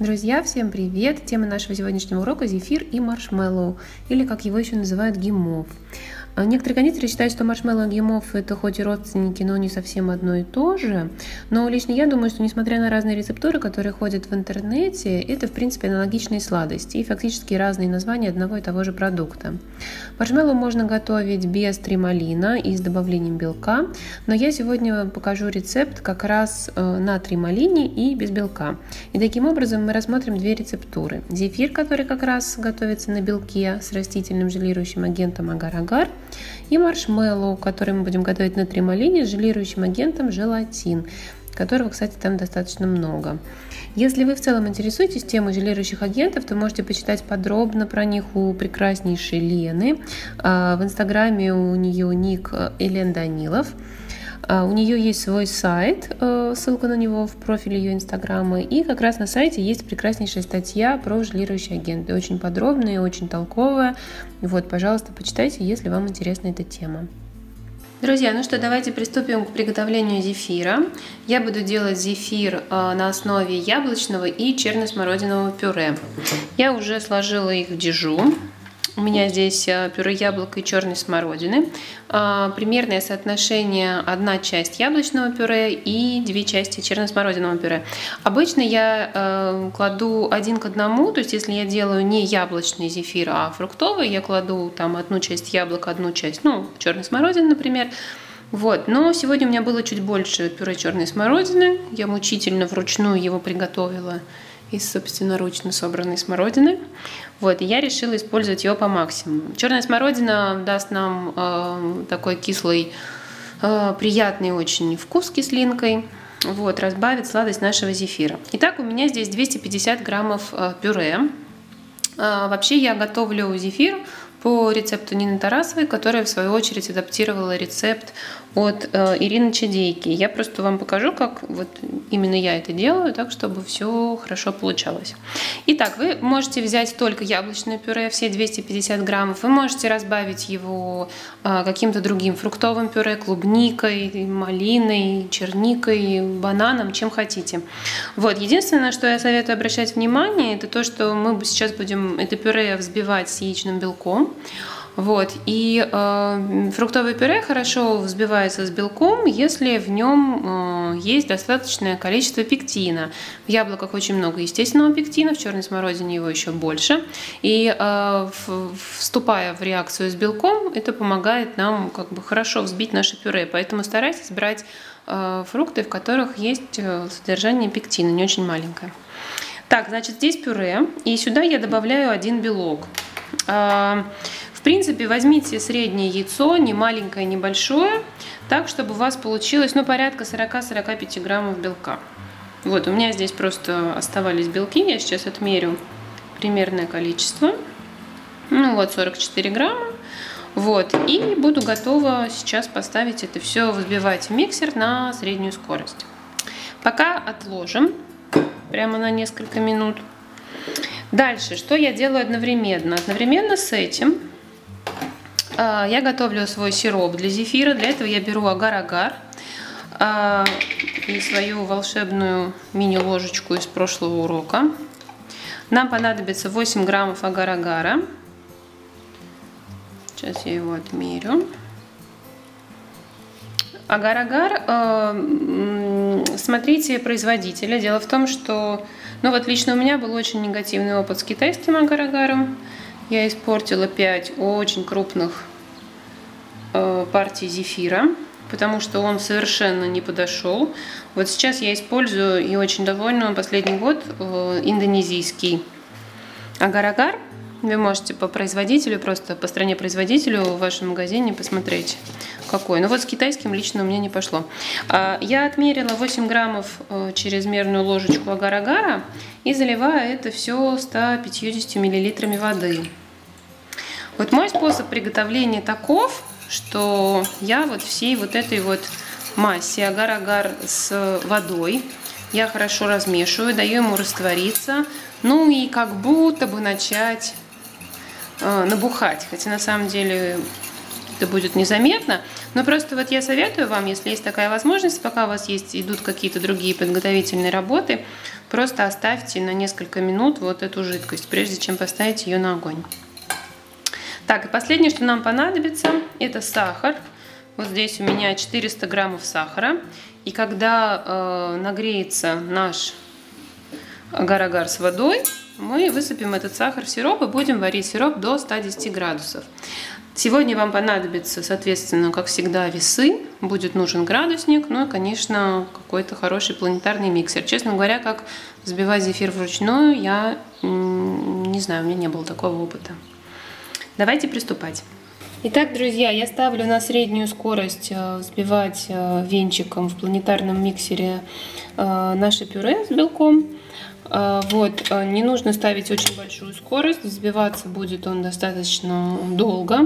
Друзья, всем привет! Тема нашего сегодняшнего урока – зефир и маршмеллоу, или как его еще называют гемов. Некоторые кондитеры считают, что маршмеллоу и гемов – это хоть и родственники, но не совсем одно и то же. Но лично я думаю, что несмотря на разные рецептуры, которые ходят в интернете, это в принципе аналогичные сладости и фактически разные названия одного и того же продукта. Маршмеллоу можно готовить без тримолина и с добавлением белка, но я сегодня покажу рецепт как раз на тримолине и без белка. И таким образом мы рассмотрим две рецептуры. Зефир, который как раз готовится на белке с растительным желирующим агентом агар-агар, и маршмеллоу, который мы будем готовить на тримолине с желирующим агентом желатин, которого, кстати, там достаточно много. Если вы в целом интересуетесь темой желирующих агентов, то можете почитать подробно про них у прекраснейшей Лены. В Инстаграме у нее ник Элен Данилов. У нее есть свой сайт, ссылка на него в профиле ее Инстаграма, и как раз на сайте есть прекраснейшая статья про желирующие агенты, очень подробная, очень толковая. Вот, пожалуйста, почитайте, если вам интересна эта тема. Друзья, ну что, давайте приступим к приготовлению зефира. Я буду делать зефир на основе яблочного и черносмородинового пюре. Я уже сложила их в дежу. У меня здесь пюре яблока и черной смородины. Примерное соотношение: одна часть яблочного пюре и две части черносмородинового пюре. Обычно я кладу 1 к 1, то есть если я делаю не яблочный зефир, а фруктовый, я кладу там одну часть яблока, одну часть, ну, черной смородины, например. Вот. Но сегодня у меня было чуть больше пюре черной смородины. Я мучительно вручную его приготовила из собственноручно собранной смородины. Вот, и я решила использовать его по максимуму. Черная смородина даст нам такой кислый, приятный очень вкус с кислинкой. Вот, разбавит сладость нашего зефира. Итак, у меня здесь 250 граммов пюре. Вообще я готовлю зефир по рецепту Нины Тарасовой, которая в свою очередь адаптировала рецепт от Ирины Чадейки. Я просто вам покажу, как вот именно я это делаю, так чтобы все хорошо получалось. Итак, вы можете взять только яблочное пюре, все 250 граммов. Вы можете разбавить его каким-то другим фруктовым пюре, клубникой, малиной, черникой, бананом, чем хотите. Вот. Единственное, что я советую обращать внимание, это то, что мы сейчас будем это пюре взбивать с яичным белком. Вот. И фруктовое пюре хорошо взбивается с белком, если в нем есть достаточное количество пектина. В яблоках очень много естественного пектина, в черной смородине его еще больше. И вступая в реакцию с белком, это помогает нам как бы хорошо взбить наше пюре. Поэтому старайтесь брать фрукты, в которых есть содержание пектина, не очень маленькое. Так, значит, здесь пюре, и сюда я добавляю 1 белок. В принципе, возьмите среднее яйцо, не маленькое, не большое, так, чтобы у вас получилось, ну, порядка 40-45 граммов белка. Вот, у меня здесь просто оставались белки, я сейчас отмерю примерное количество. Ну, вот, 44 грамма. Вот, и буду готова сейчас поставить это все, взбивать в миксер на среднюю скорость. Пока отложим, прямо на несколько минут. Дальше, что я делаю одновременно? Одновременно с этим я готовлю свой сироп для зефира. Для этого я беру агар-агар и свою волшебную мини-ложечку из прошлого урока. Нам понадобится 8 граммов агар-агара. Сейчас я его отмерю. Агар-агар, смотрите производителя. Дело в том, что, ну вот лично у меня был очень негативный опыт с китайским агар-агаром. Я испортила 5 очень крупных партий зефира, потому что он совершенно не подошел. Вот сейчас я использую, и очень довольна, последний год индонезийский агар-агар. Вы можете по производителю, просто по стране-производителю в вашем магазине посмотреть, какой. Но вот с китайским лично у меня не пошло. Я отмерила 8 граммов через мерную ложечку агар-агара и заливаю это все 150 миллилитрами воды. Вот мой способ приготовления таков, что я вот всей вот этой вот массе агар-агар с водой я хорошо размешиваю, даю ему раствориться, ну и как будто бы начать набухать, хотя на самом деле это будет незаметно. Но просто вот я советую вам, если есть такая возможность, пока у вас есть, идут какие-то другие подготовительные работы, просто оставьте на несколько минут вот эту жидкость, прежде чем поставить ее на огонь. Так, и последнее, что нам понадобится, это сахар. Вот здесь у меня 400 граммов сахара. И когда нагреется наш агар-агар с водой, мы высыпем этот сахар в сироп и будем варить сироп до 110 градусов. Сегодня вам понадобится, соответственно, как всегда, весы. Будет нужен градусник, ну и, конечно, какой-то хороший планетарный миксер. Честно говоря, как взбивать зефир вручную, я не знаю, у меня не было такого опыта. Давайте приступать. Итак, друзья, я ставлю на среднюю скорость взбивать венчиком в планетарном миксере наше пюре с белком. Вот, не нужно ставить очень большую скорость, взбиваться будет он достаточно долго.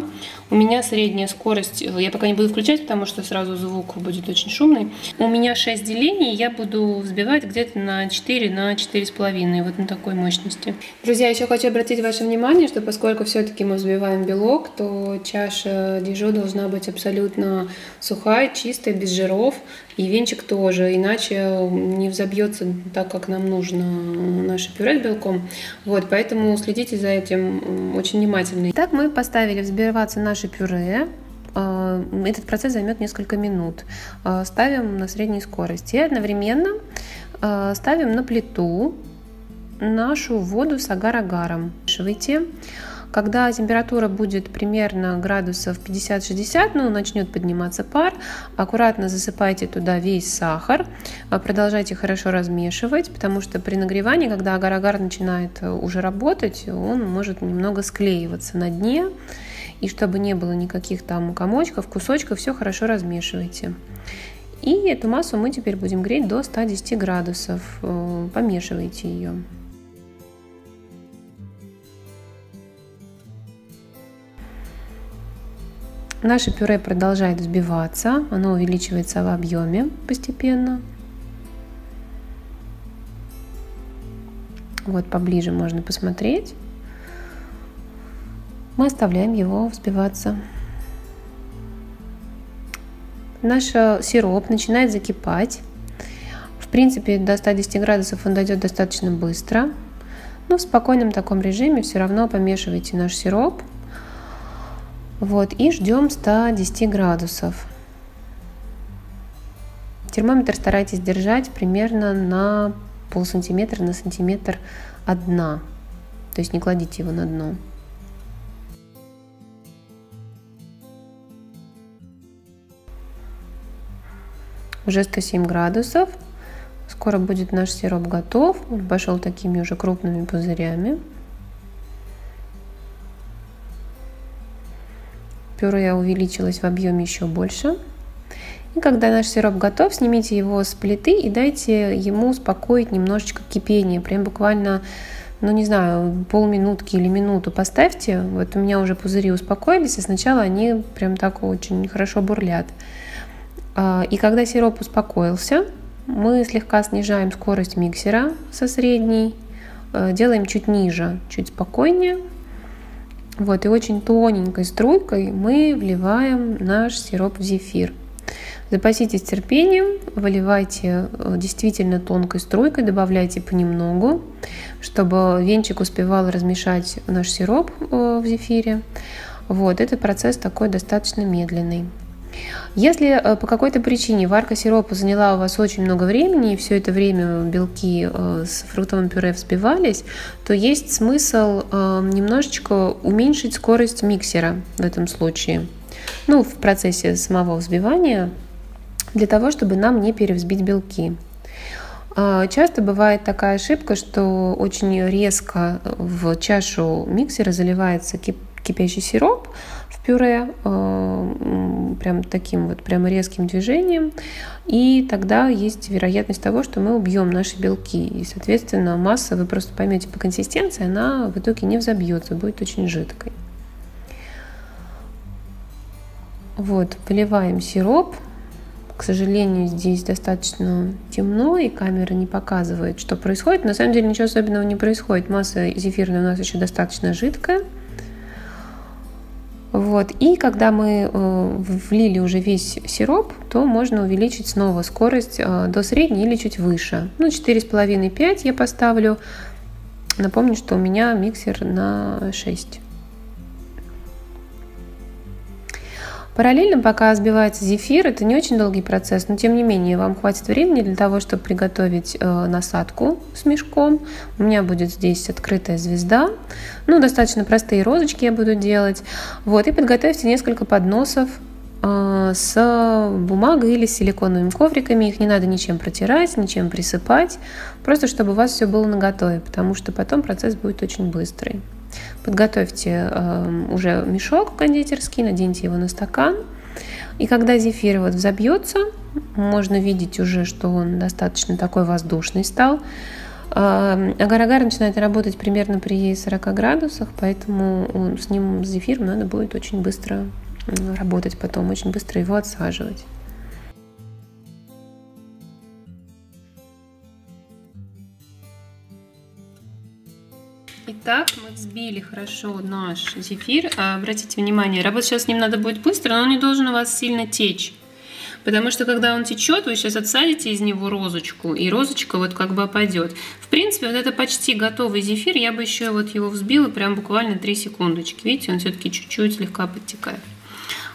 У меня средняя скорость, я пока не буду включать, потому что сразу звук будет очень шумный. У меня 6 делений, я буду взбивать где-то на 4, на 4,5, вот на такой мощности. Друзья, еще хочу обратить ваше внимание, что поскольку все-таки мы взбиваем белок, то чаша дижо должна быть абсолютно сухая, чистая, без жиров. И венчик тоже, иначе не взобьется так, как нам нужно наше пюре с белком. Вот, поэтому следите за этим очень внимательно. Итак, мы поставили взбиваться наше пюре. Этот процесс займет несколько минут. Ставим на средней скорости. И одновременно ставим на плиту нашу воду с агар-агаром. Смешивайте. Когда температура будет примерно градусов 50-60, ну, начнет подниматься пар, аккуратно засыпайте туда весь сахар, продолжайте хорошо размешивать, потому что при нагревании, когда агар-агар начинает уже работать, он может немного склеиваться на дне, и чтобы не было никаких там комочков, кусочков, все хорошо размешивайте. И эту массу мы теперь будем греть до 110 градусов, помешивайте ее. Наше пюре продолжает взбиваться, оно увеличивается в объеме постепенно. Вот поближе можно посмотреть. Мы оставляем его взбиваться. Наш сироп начинает закипать. В принципе, до 110 градусов он дойдет достаточно быстро. Но в спокойном таком режиме все равно помешивайте наш сироп. Вот, и ждем 110 градусов. Термометр старайтесь держать примерно на полсантиметра, на сантиметр от дна. То есть не кладите его на дно. Уже 107 градусов. Скоро будет наш сироп готов. Он пошел такими уже крупными пузырями. Пюре увеличилось в объеме еще больше. И когда наш сироп готов, снимите его с плиты и дайте ему успокоить немножечко кипение. Прям буквально, ну не знаю, полминутки или минуту поставьте. Вот у меня уже пузыри успокоились, а сначала они прям так очень хорошо бурлят. И когда сироп успокоился, мы слегка снижаем скорость миксера со средней, делаем чуть ниже, чуть спокойнее. Вот, и очень тоненькой струйкой мы вливаем наш сироп в зефир. Запаситесь терпением, выливайте действительно тонкой струйкой, добавляйте понемногу, чтобы венчик успевал размешать наш сироп в зефире. Вот, этот процесс такой достаточно медленный. Если по какой-то причине варка сиропа заняла у вас очень много времени, и все это время белки с фруктовым пюре взбивались, то есть смысл немножечко уменьшить скорость миксера в этом случае, ну, в процессе самого взбивания, для того, чтобы нам не перевзбить белки. Часто бывает такая ошибка, что очень резко в чашу миксера заливается кипящий сироп в пюре, прям таким вот прям резким движением, и тогда есть вероятность того, что мы убьем наши белки, и соответственно масса, вы просто поймете по консистенции, она в итоге не взобьется, будет очень жидкой. Вот, выливаем сироп. К сожалению, здесь достаточно темно, и камера не показывает, что происходит. На самом деле ничего особенного не происходит, масса зефирная у нас еще достаточно жидкая. Вот. И когда мы влили уже весь сироп, то можно увеличить снова скорость до средней или чуть выше. Ну, 4,5-5 я поставлю. Напомню, что у меня миксер на 6. Параллельно, пока взбивается зефир, это не очень долгий процесс, но тем не менее вам хватит времени для того, чтобы приготовить насадку с мешком. У меня будет здесь открытая звезда, ну достаточно простые розочки я буду делать. Вот, и подготовьте несколько подносов с бумагой или силиконовыми ковриками, их не надо ничем протирать, ничем присыпать, просто чтобы у вас все было наготове, потому что потом процесс будет очень быстрый. Подготовьте уже мешок кондитерский, наденьте его на стакан, и когда зефир вот взобьется, можно видеть уже, что он достаточно такой воздушный стал. Агар-агар начинает работать примерно при 40 градусах, поэтому с зефиром надо будет очень быстро работать потом, очень быстро его отсаживать. Итак, мы взбили хорошо наш зефир. Обратите внимание, работать сейчас с ним надо будет быстро, но он не должен у вас сильно течь. Потому что когда он течет, вы сейчас отсадите из него розочку, и розочка вот как бы опадет. В принципе, вот это почти готовый зефир, я бы еще вот его взбила прям буквально 3 секундочки. Видите, он все-таки чуть-чуть слегка подтекает.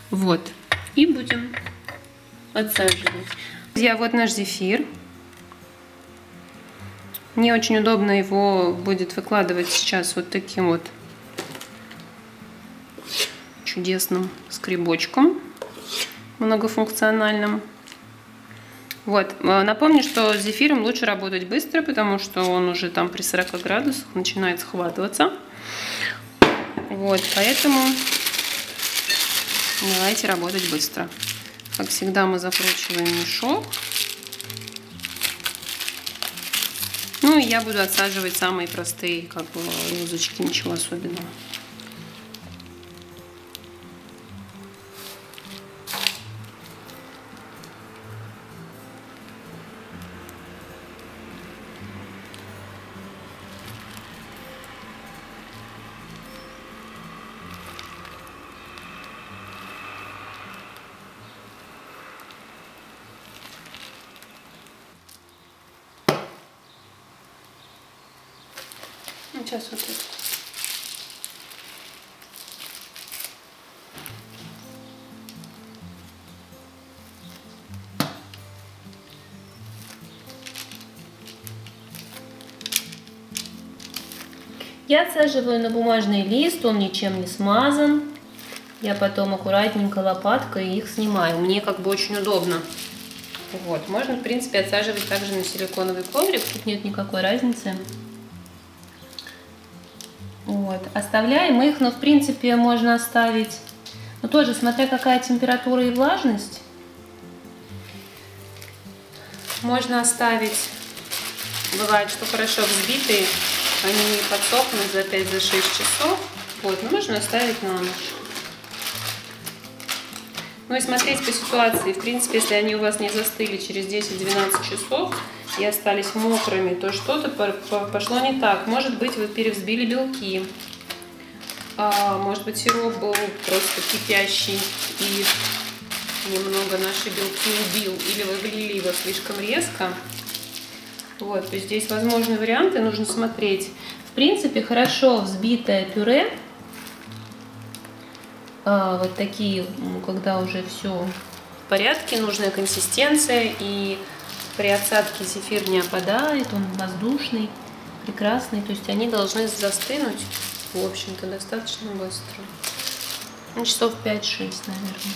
Вот, и будем отсаживать. Друзья, вот наш зефир. Мне очень удобно его будет выкладывать сейчас вот таким вот чудесным скребочком многофункциональным. Вот. Напомню, что с зефиром лучше работать быстро, потому что он уже там при 40 градусах начинает схватываться. Вот, поэтому давайте работать быстро. Как всегда, мы закручиваем мешок. Ну и я буду отсаживать самые простые, как бы, розочки, ничего особенного. Сейчас вот это. Я отсаживаю на бумажный лист, он ничем не смазан. Я потом аккуратненько лопаткой их снимаю. Мне как бы очень удобно. Вот, можно, в принципе, отсаживать также на силиконовый коврик, тут нет никакой разницы. Вот. Оставляем их, но в принципе можно оставить, но тоже смотря какая температура и влажность, можно оставить, бывает, что хорошо взбитые, они не подсохнут за 5-6 часов, вот, но можно оставить на ночь. Ну и смотреть по ситуации, в принципе, если они у вас не застыли через 10-12 часов, и остались мокрыми, то что-то пошло не так. Может быть, вы перевзбили белки, может быть, сироп был просто кипящий и немного наши белки убил, или вы влили его слишком резко. Вот, то есть здесь возможные варианты, нужно смотреть. В принципе, хорошо взбитое пюре, вот такие, когда уже все в порядке, нужная консистенция, и при отсадке зефир не опадает, он воздушный, прекрасный. То есть они должны застынуть, в общем-то, достаточно быстро. Ну, часов 5-6, наверное.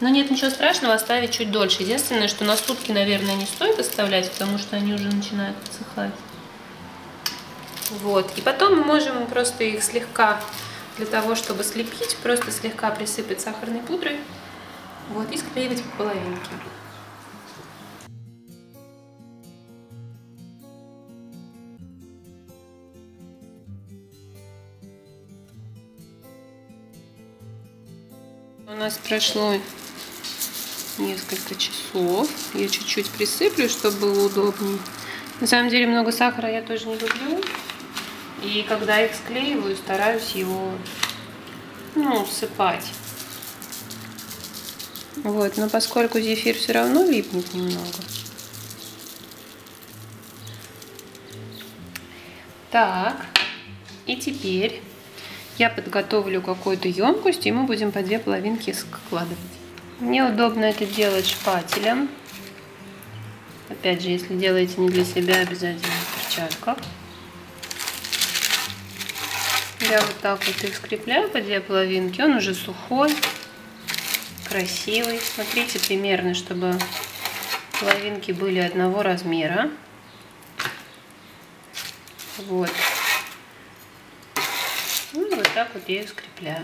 Но нет ничего страшного, оставить чуть дольше. Единственное, что на сутки, наверное, не стоит оставлять, потому что они уже начинают подсыхать. Вот. И потом мы можем просто их слегка, для того, чтобы слепить, просто слегка присыпать сахарной пудрой. Вот, и склеивать по половинке. У нас прошло несколько часов, я чуть-чуть присыплю, чтобы было удобнее. На самом деле много сахара я тоже не люблю, и когда их склеиваю, стараюсь его ну, всыпать. Вот, но поскольку зефир все равно липнет немного. Так, и теперь я подготовлю какую-то емкость, и мы будем по две половинки складывать. Мне удобно это делать шпателем. Опять же, если делаете не для себя, обязательно в перчатках. Я вот так вот их скрепляю по две половинки. Он уже сухой, красивый. Смотрите примерно, чтобы половинки были одного размера. Вот. Ну, вот так вот я их скрепляю.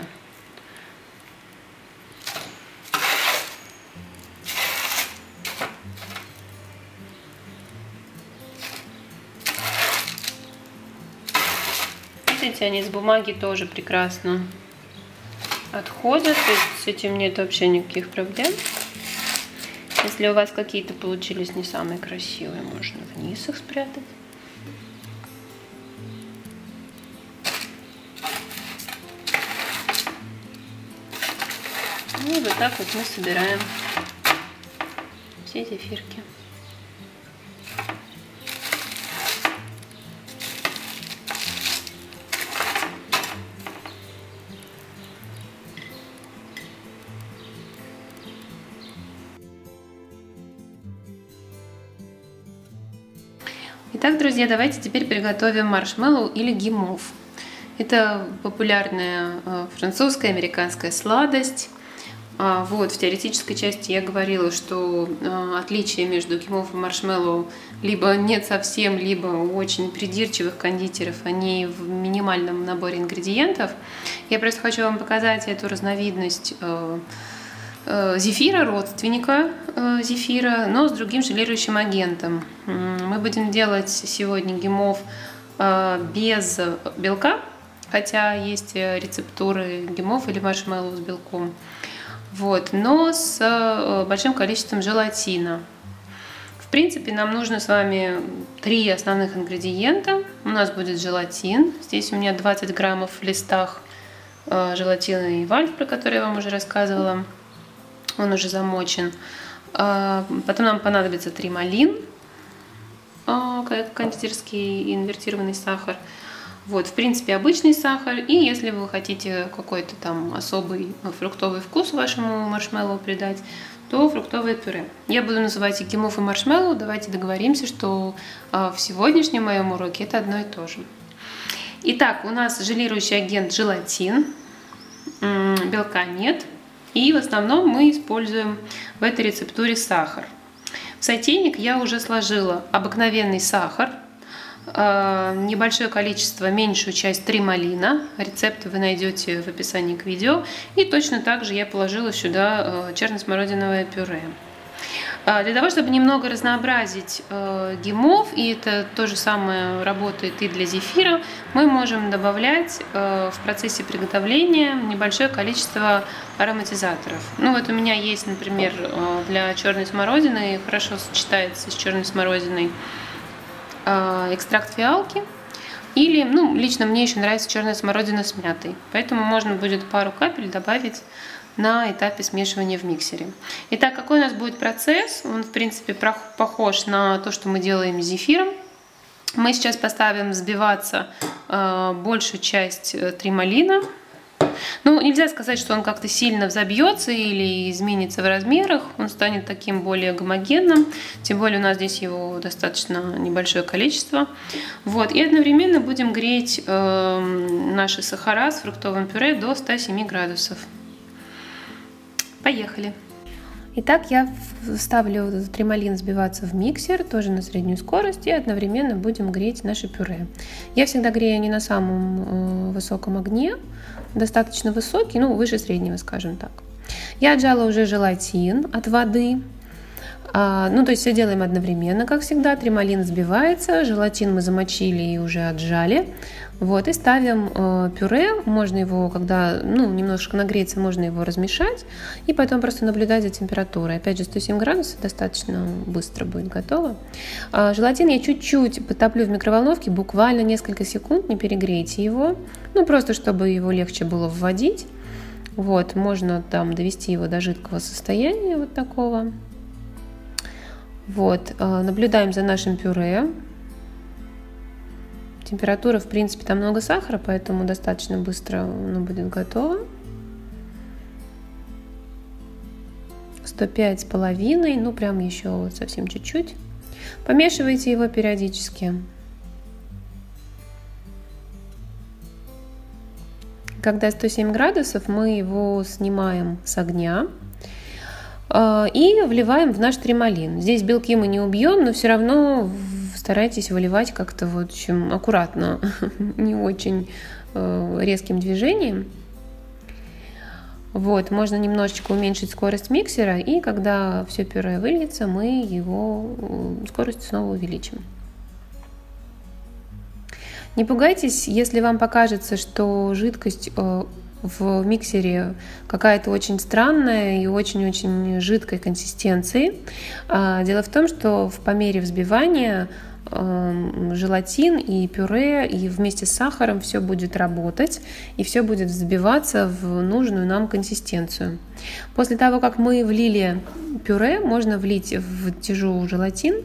Видите, они с бумаги тоже прекрасно отходят, то есть с этим нет вообще никаких проблем. Если у вас какие-то получились не самые красивые, можно вниз их спрятать. И вот так вот мы собираем все зефирки. Итак, друзья, давайте теперь приготовим маршмеллоу или гимов. Это популярная французская, американская сладость. Вот, в теоретической части я говорила, что отличие между гимов и маршмеллоу либо нет совсем, либо у очень придирчивых кондитеров, они в минимальном наборе ингредиентов. Я просто хочу вам показать эту разновидность зефира, родственника зефира, но с другим желирующим агентом. Мы будем делать сегодня гимов без белка, хотя есть рецептуры гимов или маршмеллоу с белком. Вот, но с большим количеством желатина. В принципе, нам нужно с вами три основных ингредиента. У нас будет желатин. Здесь у меня 20 граммов в листах желатина и вальф, про который я вам уже рассказывала. Он уже замочен. Потом нам понадобится тримолин, кондитерский инвертированный сахар. Вот, в принципе, обычный сахар, и если вы хотите какой-то там особый фруктовый вкус вашему маршмеллоу придать, то фруктовое пюре. Я буду называть и гимов, и маршмеллоу, давайте договоримся, что в сегодняшнем моем уроке это одно и то же. Итак, у нас желирующий агент желатин, белка нет, и в основном мы используем в этой рецептуре сахар. В сотейник я уже сложила обыкновенный сахар, небольшое количество, меньшую часть тримолина. Рецепты вы найдете в описании к видео. И точно так же я положила сюда черно-смородиновое пюре. Для того, чтобы немного разнообразить гимов, и это то же самое работает и для зефира, мы можем добавлять в процессе приготовления небольшое количество ароматизаторов. Ну вот у меня есть, например, для черной смородины, хорошо сочетается с черной смородиной, экстракт фиалки, или, ну, лично мне еще нравится черная смородина с мятой, поэтому можно будет пару капель добавить на этапе смешивания в миксере. Итак, какой у нас будет процесс? Он, в принципе, похож на то, что мы делаем с зефиром. Мы сейчас поставим взбиваться большую часть тримолина. Ну, нельзя сказать, что он как-то сильно взобьется или изменится в размерах, он станет таким более гомогенным, тем более у нас здесь его достаточно небольшое количество. Вот, и одновременно будем греть наши сахара с фруктовым пюре до 107 градусов. Поехали! Итак, я вставлю тримолин взбиваться в миксер, тоже на среднюю скорость, и одновременно будем греть наше пюре. Я всегда грею не на самом высоком огне, достаточно высокий, ну, выше среднего, скажем так. Я отжала уже желатин от воды. Ну, то есть все делаем одновременно, как всегда. Тримолин взбивается, желатин мы замочили и уже отжали. Вот, и ставим пюре, можно его, когда, ну, немножко нагреется, можно его размешать и потом просто наблюдать за температурой. Опять же, 107 градусов достаточно быстро будет готово. Желатин я чуть-чуть потоплю в микроволновке, буквально несколько секунд, не перегрейте его, ну, просто чтобы его легче было вводить. Вот, можно там довести его до жидкого состояния, вот такого. Вот, наблюдаем за нашим пюре. Температура, в принципе, там много сахара, поэтому достаточно быстро оно будет готово. 105,5, ну прям еще вот совсем чуть-чуть. Помешивайте его периодически. Когда 107 градусов, мы его снимаем с огня и вливаем в наш тримолин. Здесь белки мы не убьем, но все равно старайтесь выливать как-то, в общем, аккуратно, не очень резким движением. Вот, можно немножечко уменьшить скорость миксера, и когда все пюре выльется, мы его скорость снова увеличим. Не пугайтесь, если вам покажется, что жидкость в миксере какая-то очень странная и очень-очень жидкой консистенции. Дело в том, что по мере взбивания желатин и пюре, и вместе с сахаром все будет работать, и все будет взбиваться в нужную нам консистенцию. После того, как мы влили пюре, можно влить в тяжелый желатин.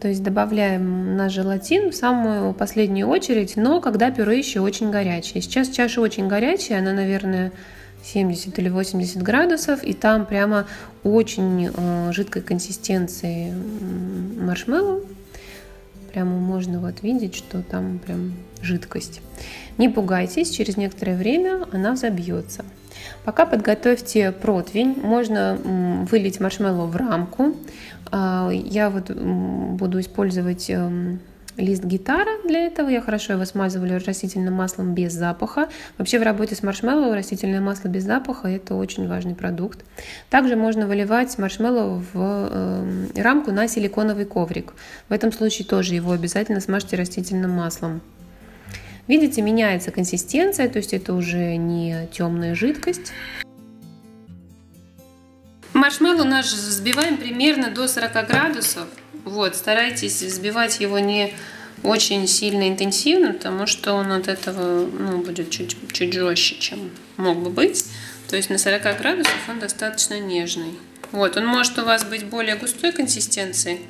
То есть добавляем наш желатин в самую последнюю очередь, но когда пюре еще очень горячее. Сейчас чаша очень горячая, она, наверное, 70 или 80 градусов, и там прямо очень жидкой консистенции маршмеллоу. Прямо можно вот видеть, что там прям жидкость. Не пугайтесь, через некоторое время она взобьется. Пока подготовьте противень, можно вылить маршмеллоу в рамку. Я вот буду использовать лист гитара для этого. Я хорошо его смазываю растительным маслом без запаха. Вообще в работе с маршмеллоу растительное масло без запаха – это очень важный продукт. Также можно выливать маршмеллоу в рамку на силиконовый коврик. В этом случае тоже его обязательно смажьте растительным маслом. Видите, меняется консистенция, то есть это уже не темная жидкость. Маршмеллоу наш взбиваем примерно до 40 градусов. Вот, старайтесь взбивать его не очень сильно интенсивно, потому что он от этого, ну, будет чуть жестче, чем мог бы быть. То есть на 40 градусов он достаточно нежный. Вот, он может у вас быть более густой консистенции,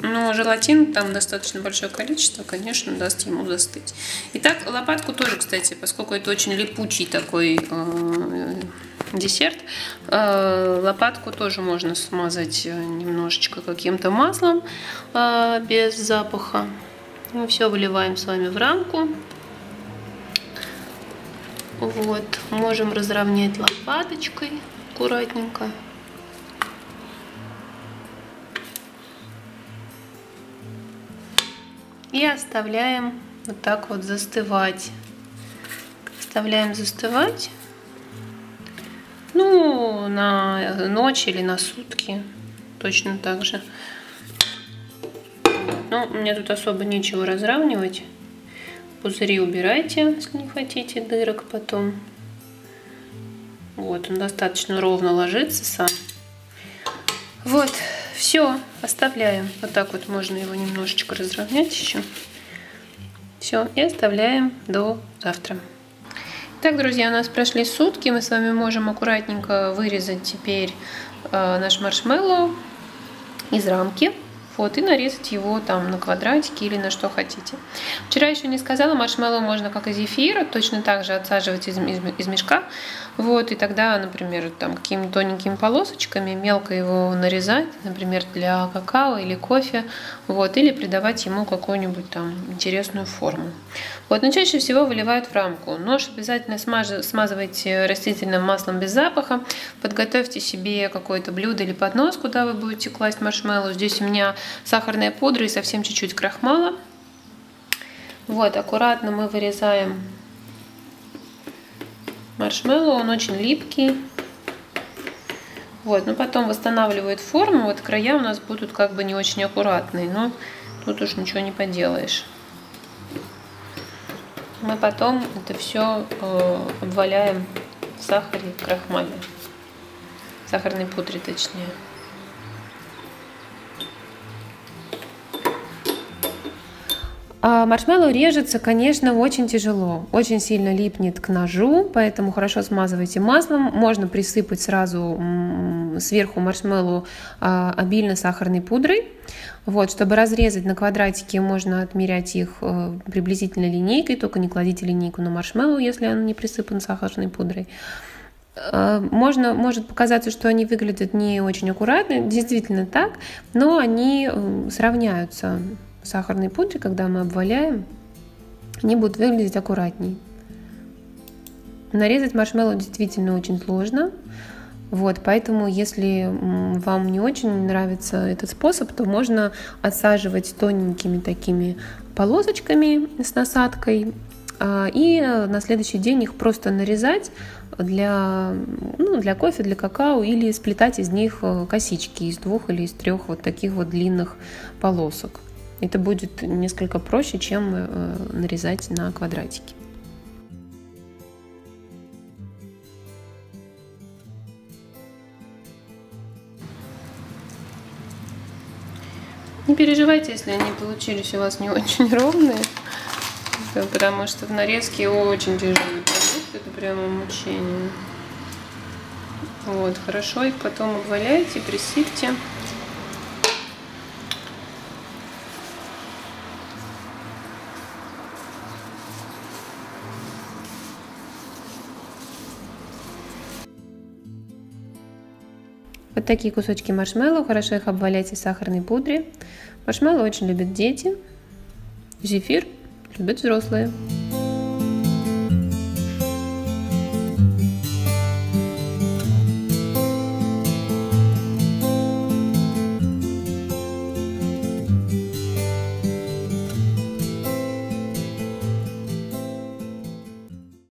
но желатин там достаточно большое количество, конечно, даст ему застыть. Итак, лопатку тоже, кстати, поскольку это очень липучий такой десерт, лопатку тоже можно смазать немножечко каким-то маслом без запаха. Мы все выливаем с вами в рамку. Вот, можем разровнять лопаточкой аккуратненько. И оставляем вот так вот застывать. Оставляем застывать. Ну, на ночь или на сутки точно так же. Ну, мне тут особо нечего разравнивать. Пузыри убирайте, если не хотите дырок потом. Вот, он достаточно ровно ложится сам. Вот, все, оставляем. Вот так вот можно его немножечко разровнять еще. Все, и оставляем до завтра. Так, друзья, у нас прошли сутки, мы с вами можем аккуратненько вырезать теперь наш маршмеллоу из рамки, вот, и нарезать его там на квадратики или на что хотите. Вчера еще не сказала, маршмеллоу можно, как и зефир, точно так же отсаживать из мешка, вот, и тогда, например, там какими-то тоненькими полосочками мелко его нарезать, например, для какао или кофе, вот, или придавать ему какую-нибудь там интересную форму. Вот, но чаще всего выливают в рамку. Нож обязательно смазывайте растительным маслом без запаха. Подготовьте себе какое-то блюдо или поднос, куда вы будете класть маршмеллоу. Здесь у меня сахарная пудра и совсем чуть-чуть крахмала. Вот, аккуратно мы вырезаем маршмеллоу. Он очень липкий. Вот, но потом восстанавливает форму. Вот края у нас будут как бы не очень аккуратные, но тут уж ничего не поделаешь. Мы потом это все обваляем в сахаре и крахмале, в сахарной пудре точнее. Маршмеллоу режется, конечно, очень тяжело, очень сильно липнет к ножу, поэтому хорошо смазывайте маслом. Можно присыпать сразу сверху маршмеллоу обильно сахарной пудрой. Вот, чтобы разрезать на квадратики, можно отмерять их приблизительно линейкой, только не кладите линейку на маршмеллоу, если она не присыпана сахарной пудрой. Может показаться, что они выглядят не очень аккуратно, действительно так, но они сравняются. В сахарной пудре, когда мы обваляем, они будут выглядеть аккуратней. Нарезать маршмеллоу действительно очень сложно. Вот, поэтому, если вам не очень нравится этот способ, то можно отсаживать тоненькими такими полосочками с насадкой и на следующий день их просто нарезать для кофе, для какао, или сплетать из них косички из двух или из трех вот таких вот длинных полосок. Это будет несколько проще, чем нарезать на квадратики. Не переживайте, если они получились у вас не очень ровные, потому что в нарезке очень тяжелый продукт, это прямо мучение. Вот, хорошо их потом обваляйте, присыпьте. Вот такие кусочки маршмеллоу, хорошо их обваляйте в сахарной пудре. Маршмеллоу очень любят дети, зефир любят взрослые.